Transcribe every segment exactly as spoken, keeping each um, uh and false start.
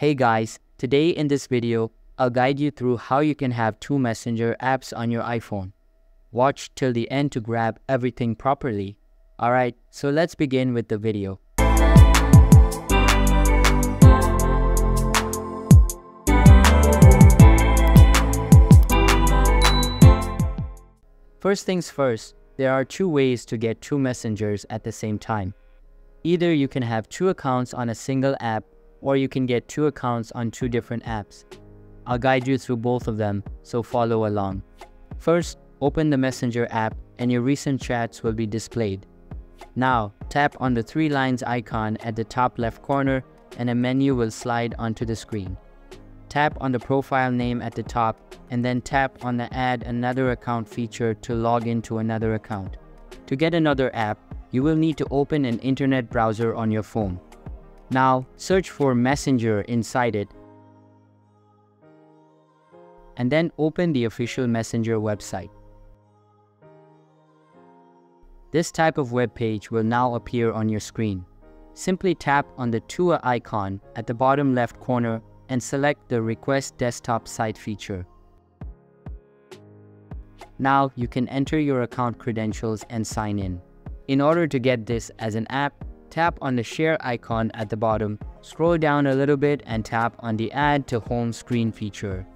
Hey guys, today in this video, I'll guide you through how you can have two Messenger apps on your iPhone. Watch till the end to grab everything properly. Alright, so let's begin with the video. First things first, there are two ways to get two messengers at the same time. Either you can have two accounts on a single app, or you can get two accounts on two different apps. I'll guide you through both of them, so follow along. First, open the Messenger app and your recent chats will be displayed. Now, tap on the three lines icon at the top left corner and a menu will slide onto the screen. Tap on the profile name at the top and then tap on the Add Another Account feature to log into another account. To get another app, you will need to open an internet browser on your phone. Now, search for Messenger inside it, and then open the official Messenger website. This type of web page will now appear on your screen. Simply tap on the Tua icon at the bottom left corner and select the Request Desktop Site feature. Now, you can enter your account credentials and sign in. In order to get this as an app, tap on the share icon at the bottom, scroll down a little bit and tap on the Add to Home Screen feature.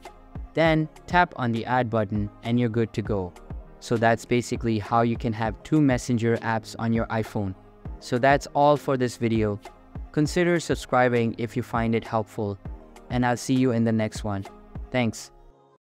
Then tap on the Add button and you're good to go. So that's basically how you can have two Messenger apps on your iPhone. So that's all for this video. Consider subscribing if you find it helpful, and I'll see you in the next one. Thanks.